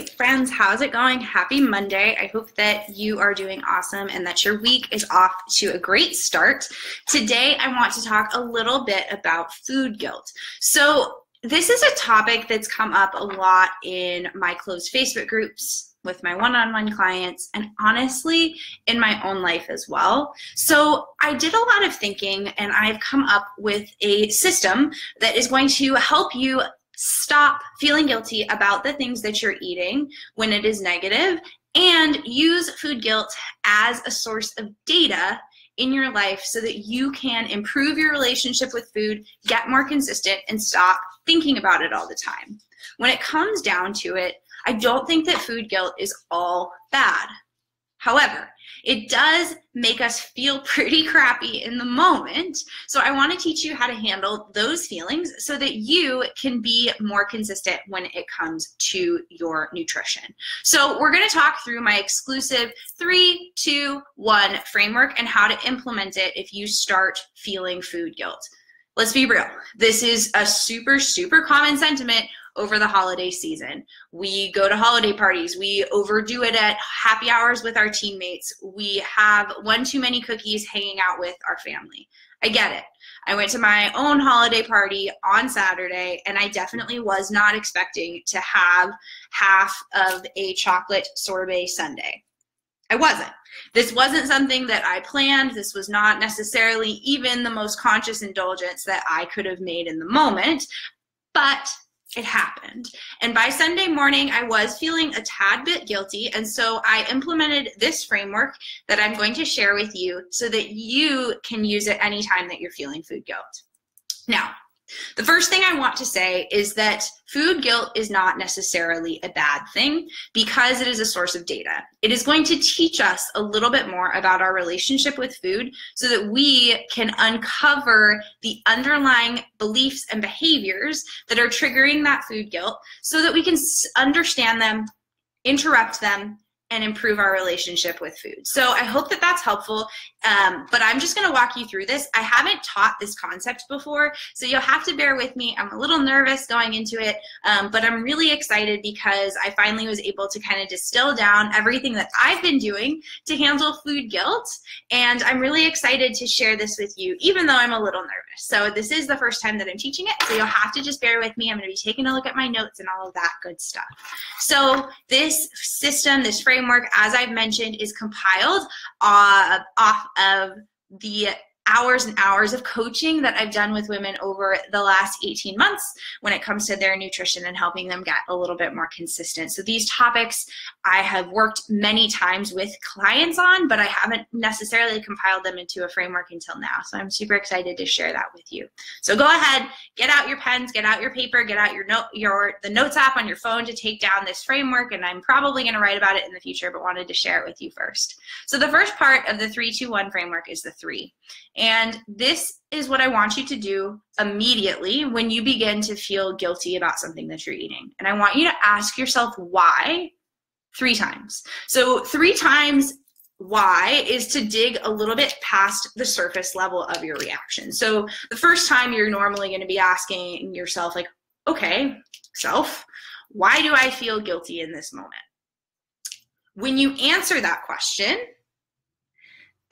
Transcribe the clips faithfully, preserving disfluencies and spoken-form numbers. Hey friends, how's it going? Happy Monday. I hope that you are doing awesome and that your week is off to a great start. Today I want to talk a little bit about food guilt. So this is a topic that's come up a lot in my closed Facebook groups, with my one-on-one clients, and honestly in my own life as well. So I did a lot of thinking, and I've come up with a system that is going to help you stop feeling guilty about the things that you're eating when it is negative, and use food guilt as a source of data in your life so that you can improve your relationship with food, get more consistent, and stop thinking about it all the time. When it comes down to it, I don't think that food guilt is all bad. However, it does make us feel pretty crappy in the moment. So I want to teach you how to handle those feelings so that you can be more consistent when it comes to your nutrition. So we're going to talk through my exclusive three, two, one framework and how to implement it if you start feeling food guilt. Let's be real. This is a super, super common sentiment over the holiday season. We go to holiday parties, we overdo it at happy hours with our teammates, we have one too many cookies hanging out with our family. I get it. I went to my own holiday party on Saturday, and I definitely was not expecting to have half of a chocolate sorbet sundae. I wasn't. This wasn't something that I planned. This was not necessarily even the most conscious indulgence that I could have made in the moment, but it happened. And by Sunday morning, I was feeling a tad bit guilty. And so I implemented this framework that I'm going to share with you so that you can use it anytime that you're feeling food guilt. Now, the first thing I want to say is that food guilt is not necessarily a bad thing because it is a source of data. It is going to teach us a little bit more about our relationship with food so that we can uncover the underlying beliefs and behaviors that are triggering that food guilt so that we can understand them, interrupt them, and improve our relationship with food. So I hope that that's helpful, um, but I'm just gonna walk you through this. I haven't taught this concept before, so you'll have to bear with me. I'm a little nervous going into it, um, but I'm really excited because I finally was able to kind of distill down everything that I've been doing to handle food guilt, and I'm really excited to share this with you, even though I'm a little nervous. So this is the first time that I'm teaching it, so you'll have to just bear with me. I'm gonna be taking a look at my notes and all of that good stuff. So this system, this framework, Framework, as I've mentioned, is compiled uh, off of the hours and hours of coaching that I've done with women over the last eighteen months when it comes to their nutrition and helping them get a little bit more consistent. So these topics I have worked many times with clients on, but I haven't necessarily compiled them into a framework until now. So I'm super excited to share that with you. So go ahead, get out your pens, get out your paper, get out your note, your the notes app on your phone to take down this framework, and I'm probably going to write about it in the future, but wanted to share it with you first. So the first part of the three two one framework is the three. And this is what I want you to do immediately when you begin to feel guilty about something that you're eating. And I want you to ask yourself why three times. So three times why is to dig a little bit past the surface level of your reaction. So the first time you're normally going to be asking yourself, like, okay, self, why do I feel guilty in this moment? When you answer that question,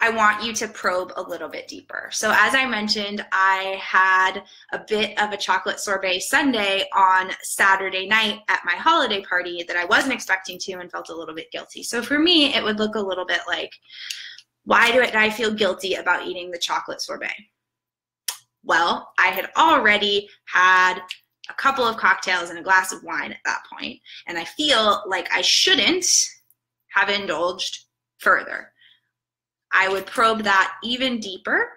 I want you to probe a little bit deeper. So as I mentioned, I had a bit of a chocolate sorbet sundae on Saturday night at my holiday party that I wasn't expecting to and felt a little bit guilty. So for me, it would look a little bit like, why do I feel guilty about eating the chocolate sorbet? Well, I had already had a couple of cocktails and a glass of wine at that point, and I feel like I shouldn't have indulged further. I would probe that even deeper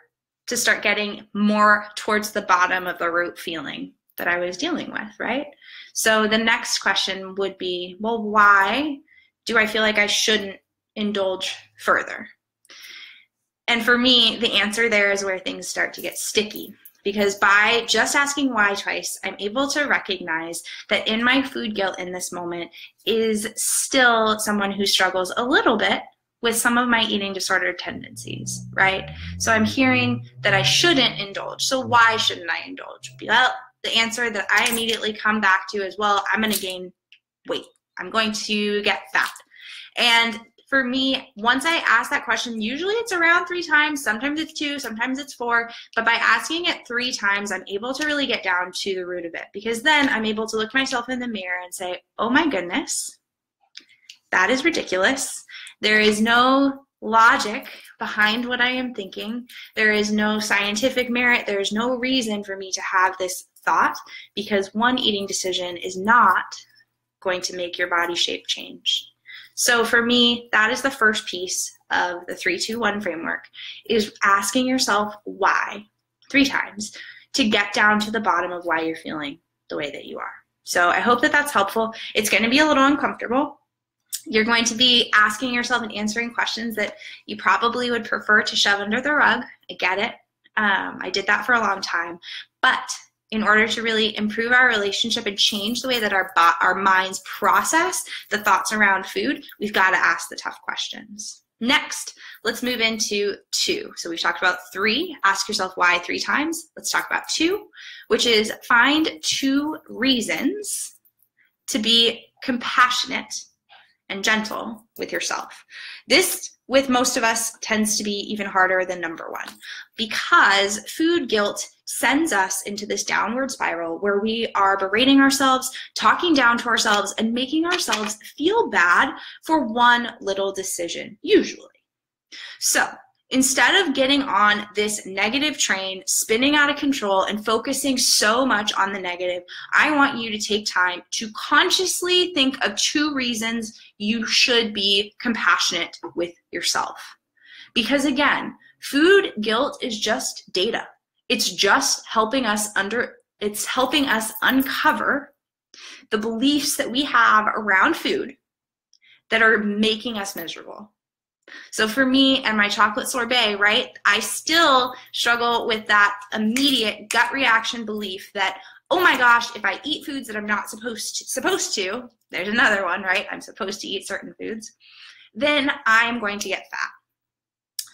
to start getting more towards the bottom of the root feeling that I was dealing with, right? So the next question would be, well, why do I feel like I shouldn't indulge further? And for me, the answer there is where things start to get sticky, because by just asking why twice, I'm able to recognize that in my food guilt in this moment is still someone who struggles a little bit with some of my eating disorder tendencies, right? So I'm hearing that I shouldn't indulge. So why shouldn't I indulge? Well, the answer that I immediately come back to is, well, I'm gonna gain weight. I'm going to get fat. And for me, once I ask that question, usually it's around three times, sometimes it's two, sometimes it's four, but by asking it three times, I'm able to really get down to the root of it, because then I'm able to look myself in the mirror and say, oh my goodness, that is ridiculous. There is no logic behind what I am thinking. There is no scientific merit. There is no reason for me to have this thought, because one eating decision is not going to make your body shape change. So for me, that is the first piece of the three two one framework, is asking yourself why three times to get down to the bottom of why you're feeling the way that you are. So I hope that that's helpful. It's going to be a little uncomfortable. You're going to be asking yourself and answering questions that you probably would prefer to shove under the rug. I get it. Um, I did that for a long time. But in order to really improve our relationship and change the way that our, our minds process the thoughts around food, we've got to ask the tough questions. Next, let's move into two. So we've talked about three, ask yourself why three times. Let's talk about two, which is find two reasons to be compassionate and gentle with yourself. This, with most of us, tends to be even harder than number one, because food guilt sends us into this downward spiral where we are berating ourselves, talking down to ourselves, and making ourselves feel bad for one little decision, usually. So instead of getting on this negative train, spinning out of control, and focusing so much on the negative, I want you to take time to consciously think of two reasons you should be compassionate with yourself. Because again, food guilt is just data. It's just helping us under, it's helping us uncover the beliefs that we have around food that are making us miserable. So for me and my chocolate sorbet, right, I still struggle with that immediate gut reaction belief that, oh my gosh, if I eat foods that I'm not supposed to, supposed to, there's another one, right, I'm supposed to eat certain foods, then I'm going to get fat.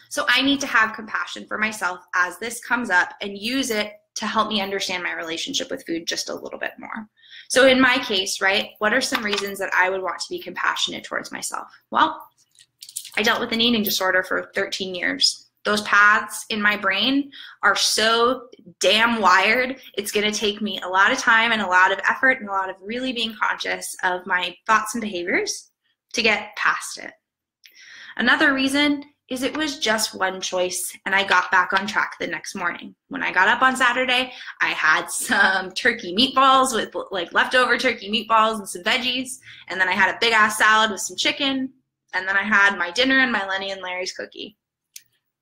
So I need to have compassion for myself as this comes up and use it to help me understand my relationship with food just a little bit more. So in my case, right, what are some reasons that I would want to be compassionate towards myself? Well, I dealt with an eating disorder for thirteen years. Those paths in my brain are so damn wired, it's going to take me a lot of time and a lot of effort and a lot of really being conscious of my thoughts and behaviors to get past it. Another reason is it was just one choice, and I got back on track the next morning. When I got up on Saturday, I had some turkey meatballs with like leftover turkey meatballs and some veggies, and then I had a big ass salad with some chicken, and then I had my dinner and my Lenny and Larry's cookie.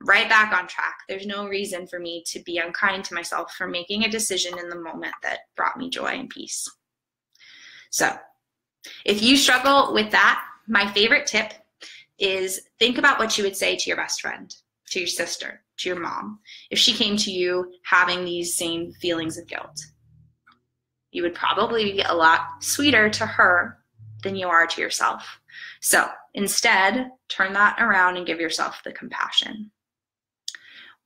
Right back on track. There's no reason for me to be unkind to myself for making a decision in the moment that brought me joy and peace. So if you struggle with that, my favorite tip is think about what you would say to your best friend, to your sister, to your mom, if she came to you having these same feelings of guilt. You would probably be a lot sweeter to her than you are to yourself. So instead, turn that around and give yourself the compassion.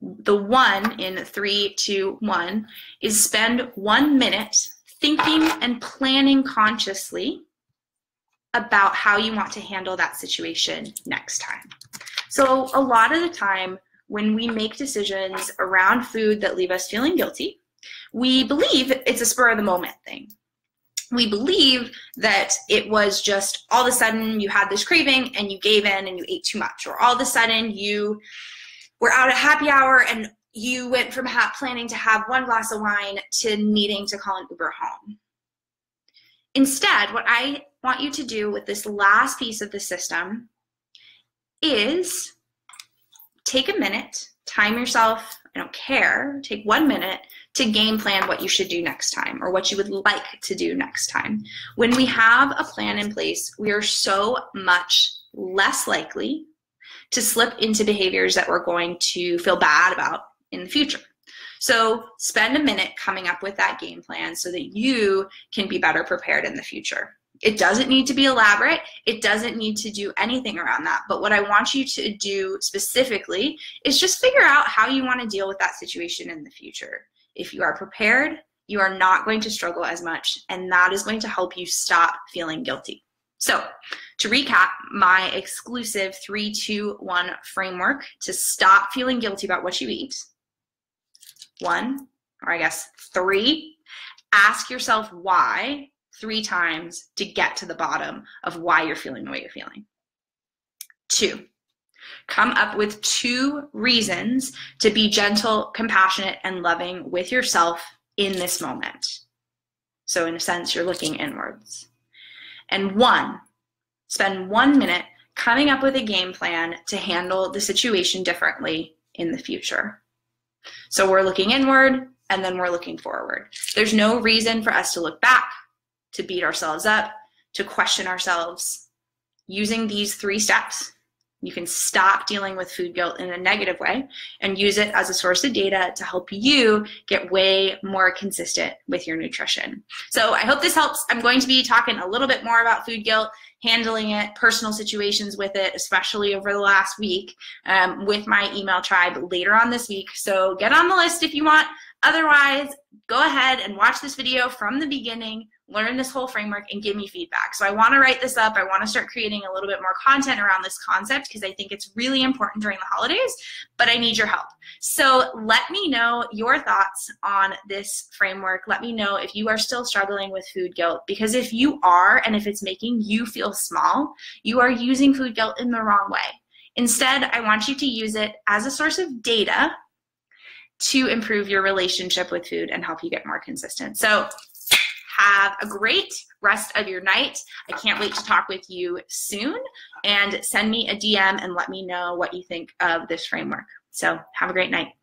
The one in three, two, one is spend one minute thinking and planning consciously about how you want to handle that situation next time. So a lot of the time when we make decisions around food that leave us feeling guilty, we believe it's a spur of the moment thing. We believe that it was just all of a sudden you had this craving and you gave in and you ate too much, or all of a sudden you were out at happy hour and you went from ha- planning to have one glass of wine to needing to call an Uber home. Instead, what I want you to do with this last piece of the system is take a minute, time yourself, I don't care, take one minute to game plan what you should do next time or what you would like to do next time. When we have a plan in place, we are so much less likely to slip into behaviors that we're going to feel bad about in the future. So spend a minute coming up with that game plan so that you can be better prepared in the future. It doesn't need to be elaborate. It doesn't need to do anything around that. But what I want you to do specifically is just figure out how you want to deal with that situation in the future. If you are prepared, you are not going to struggle as much, and that is going to help you stop feeling guilty. So to recap my exclusive three, two, one framework to stop feeling guilty about what you eat. One, or I guess three, ask yourself why three times to get to the bottom of why you're feeling the way you're feeling. Two, come up with two reasons to be gentle, compassionate, and loving with yourself in this moment. So in a sense, you're looking inwards. And one, spend one minute coming up with a game plan to handle the situation differently in the future. So we're looking inward and then we're looking forward. There's no reason for us to look back, to beat ourselves up, to question ourselves. Using these three steps, you can stop dealing with food guilt in a negative way and use it as a source of data to help you get way more consistent with your nutrition. So I hope this helps. I'm going to be talking a little bit more about food guilt, handling it, personal situations with it, especially over the last week um, with my email tribe later on this week. So get on the list if you want. Otherwise, go ahead and watch this video from the beginning, learn this whole framework, and give me feedback. So I want to write this up. I want to start creating a little bit more content around this concept because I think it's really important during the holidays, but I need your help. So let me know your thoughts on this framework. Let me know if you are still struggling with food guilt, because if you are, and if it's making you feel small, you are using food guilt in the wrong way. Instead, I want you to use it as a source of data to improve your relationship with food and help you get more consistent. So have a great rest of your night. I can't wait to talk with you soon, and send me a D M and let me know what you think of this framework. So have a great night.